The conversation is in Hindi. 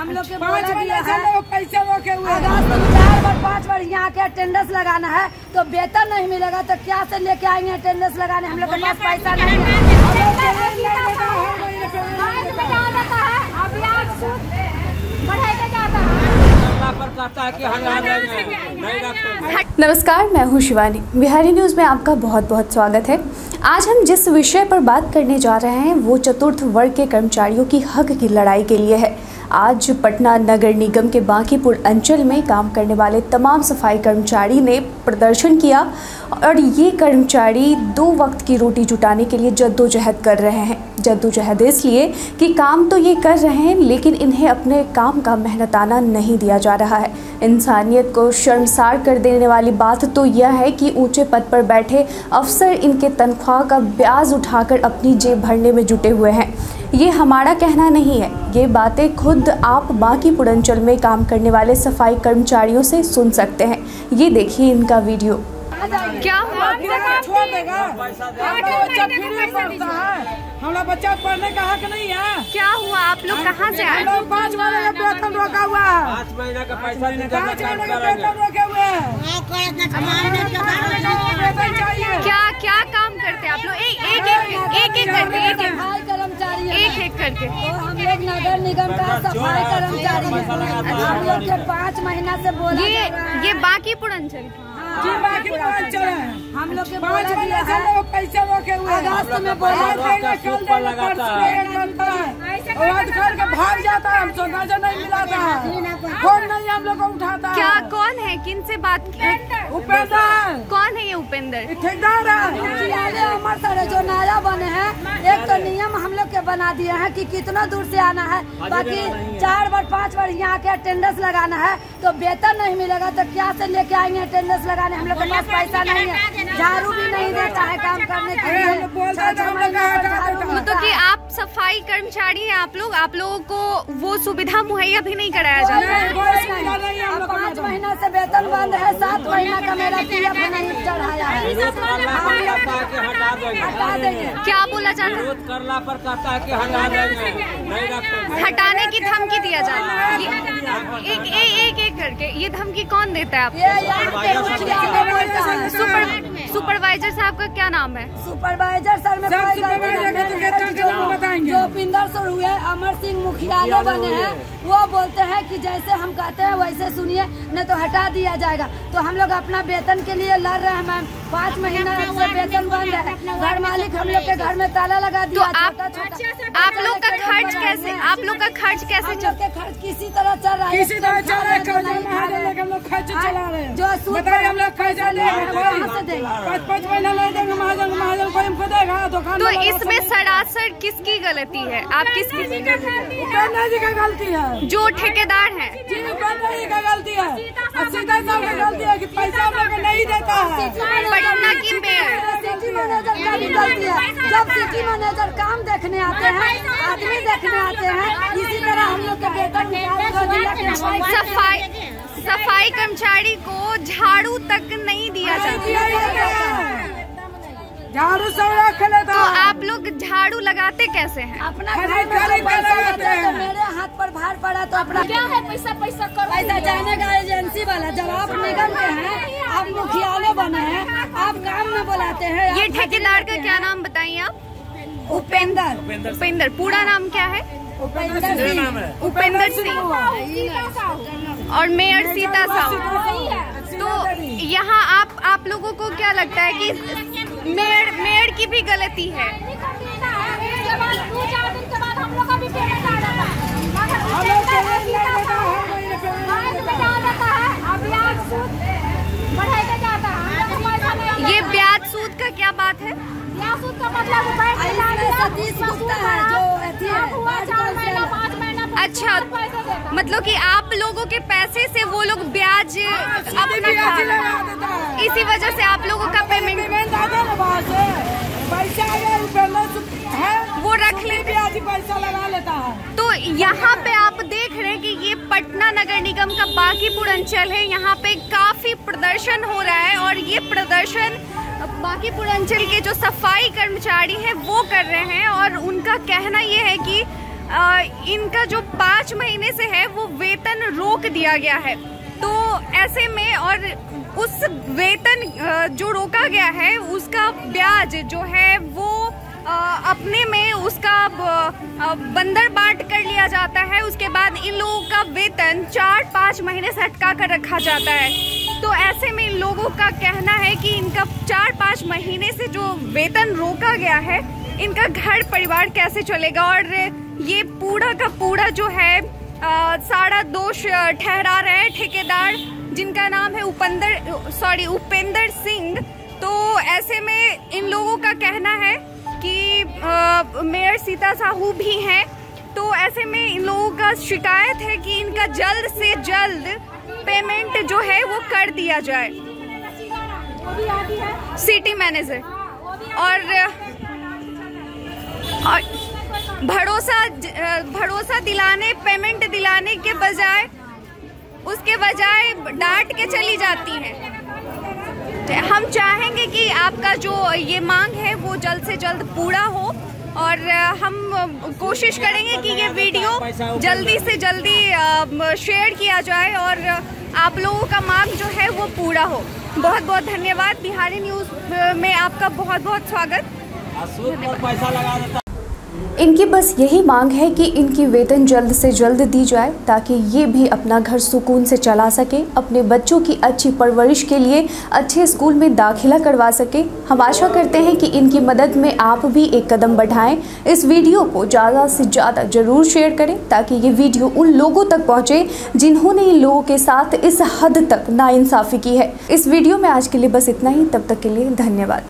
हम लोग के चार बार पाँच बार यहाँ के अटेंडेंस लगाना है तो वेतन नहीं मिलेगा तो क्या से लेके आएंगे अटेंडेंस लगाने। हम लोग के पास पैसा नहीं है। नमस्कार, मैं हूँ शिवानी। बिहारी न्यूज में आपका बहुत बहुत स्वागत है। आज हम जिस विषय पर बात करने जा रहे हैं वो चतुर्थ वर्ग के कर्मचारियों की हक की लड़ाई के लिए है। आज पटना नगर निगम के बांकीपुर अंचल में काम करने वाले तमाम सफाई कर्मचारी ने प्रदर्शन किया और ये कर्मचारी दो वक्त की रोटी जुटाने के लिए जद्दोजहद कर रहे हैं। जद्दोजहद इसलिए कि काम तो ये कर रहे हैं लेकिन इन्हें अपने काम का मेहनताना नहीं दिया जा रहा है। इंसानियत को शर्मसार कर देने वाली बात तो यह है कि ऊंचे पद पर बैठे अफसर इनके तनख्वाह का ब्याज उठाकर अपनी जेब भरने में जुटे हुए हैं। ये हमारा कहना नहीं है, ये बातें खुद आप बांकीपुर अंचल में काम करने वाले सफाई कर्मचारियों से सुन सकते हैं। ये देखिए इनका वीडियो। क्या हुआ? हमारा बच्चा पढ़ने का हक नहीं है। क्या हुआ? आप लोग कहाँ से आए? पाँच महीने का वेतन रोका हुआ है। 5 महीने का पैसा नहीं, 5 महीने का वेतन रोके हुए हैं। क्या क्या काम करते आप लोग? एक एक करके हम लोग नगर निगम का सफाई कर्मचारी हैं। हम लोग के 5 महीना से बोला जा रहा है। ये बांकीपुर अंचल है। हम लोग के 5 महीने से लोग पैसे रोके हुए हैं। अगस्त में बोला जाएगा, कल देगा, भाग जाता है। हम सोना जो नहीं मिलाता है, फोन नहीं हम लोग को उठाता। क्या कौन है? किन से बात की? उपेंद्र। कौन है ये उपेंद्र? ठेकेदार है हमारे जो नाला बने हैं। एक तो नियम हम लोग के बना दिए हैं कि कितना दूर से आना है, बाकी 4 बार 5 बार यहाँ के अटेंडेंस लगाना है तो वेतन नहीं मिलेगा तो क्या से लेके आएंगे अटेंडेंस लगाने। हम लोग के पास पैसा नहीं है, झाड़ू भी नहीं देता है काम करने के लिए। तो कि आप सफाई कर्मचारी हैं, आप लोगों को वो सुविधा मुहैया भी नहीं कराया जाता है। 5 महीना से वेतन बंद है, 7 महीना का मेरा पीएफ नहीं चढ़ाया है। क्या बोला जा रहा है? करला पर कहता है कि हटा देंगे। हटाने की धमकी दिया जा रहा है। एक करके ये धमकी कौन देता है आपको? सुपरवाइजर साहब का क्या नाम है? सुपरवाइजर सर में बताएंगे। उपेंद्र सर हुए, अमर सिंह मुखिया बने हैं, वो बोलते हैं कि जैसे हम कहते हैं वैसे सुनिए नहीं तो हटा दिया जाएगा। तो हम लोग अपना वेतन के लिए लड़ रहे हैं मैम। 5 महीना से वेतन बंद है। घर मालिक हम लोग के घर में ताला लगा दिया। आप लोग का खर्च कैसे? खर्च किसी तरह चल रहा है। जो सूद हम लोग खर्चा ले देंगे 5 महीना ले देंगे। महाजन को हमको देगा दुकान। तो इसमें सरासर किसकी गलती है? आप किसकी? उपेंद्र जी का गलती है, जो ठेकेदार है। उपेंद्र जी का गलती है, सीता साहू की गलती है कि पैसा हम लोग नहीं देता है। पटना की सिटी मैनेजर का भी गलती है। जब सिटी मैनेजर काम देखने आते हैं, आदमी देखने आते हैं, इसी तरह हम लोग के वेतन। सफाई कर्मचारी को झाड़ू तक नहीं दिया जाता। झाड़ू सब रख लेता। तो आप लोग झाड़ू लगाते कैसे हैं? अपना मेरे हाथ पर भार पड़ा तो अपना क्या है? पैसा करो। पैसा जाने का एजेंसी वाला। जब आप निगम के हैं, आप मुखियालय बने हैं, आप काम में बुलाते हैं। ये ठेकेदार का क्या नाम बताइए आप? उपेंद्र। उपेंद्र पूरा नाम क्या है? उपेंद्र सिंह और मेयर सीता साहू। तो यहाँ आप लोगों को क्या लगता है कि मेयर की भी गलती है? ये ब्याज सूद का क्या बात है? ब्याज सूद का मतलब अच्छा, मतलब कि आप लोगों के पैसे से वो लोग ब्याज अपना खा रहे हैं, इसी वजह से आप लोगों का पेमेंट वो रख लेते हैं, पैसा लगा लेता है। तो यहाँ पे आप देख रहे हैं कि ये पटना नगर निगम का बांकीपुर अंचल है। यहाँ पे काफी प्रदर्शन हो रहा है और ये प्रदर्शन बांकीपुर अंचल के जो सफाई कर्मचारी हैं वो कर रहे हैं। और उनका कहना ये है कि इनका जो 5 महीने से है वो वेतन रोक दिया गया है। तो ऐसे में और उस वेतन जो रोका गया है उसका ब्याज जो है वो अपने में उसका बंदर बाट कर लिया जाता है। उसके बाद इन लोगों का वेतन 4-5 महीने से अटका कर रखा जाता है। तो ऐसे में इन लोगों का कहना है कि इनका 4-5 महीने से जो वेतन रोका गया है इनका घर परिवार कैसे चलेगा। और ये पूरा का पूरा जो है सारा दोष ठहरा रहे ठेकेदार जिनका नाम है उपेंद्र सिंह। तो ऐसे में इन लोगों का कहना है कि मेयर सीता साहू भी हैं। तो ऐसे में इन लोगों का शिकायत है कि इनका जल्द से जल्द पेमेंट जो है वो कर दिया जाए। सिटी मैनेजर और भरोसा दिलाने पेमेंट दिलाने के बजाय डांट के चली जाती है। हम चाहेंगे कि आपका जो ये मांग है वो जल्द से जल्द पूरा हो और हम कोशिश करेंगे कि ये वीडियो जल्दी से जल्दी शेयर किया जाए और आप लोगों का मांग जो है वो पूरा हो। बहुत बहुत धन्यवाद। बिहारी न्यूज़ में आपका बहुत बहुत स्वागत। इनकी बस यही मांग है कि इनकी वेतन जल्द से जल्द दी जाए ताकि ये भी अपना घर सुकून से चला सके, अपने बच्चों की अच्छी परवरिश के लिए अच्छे स्कूल में दाखिला करवा सके। हम आशा करते हैं कि इनकी मदद में आप भी एक कदम बढ़ाएं। इस वीडियो को ज़्यादा से ज़्यादा ज़रूर शेयर करें ताकि ये वीडियो उन लोगों तक पहुँचे जिन्होंने इन लोगों के साथ इस हद तक नाइंसाफ़ी की है। इस वीडियो में आज के लिए बस इतना ही। तब तक के लिए धन्यवाद।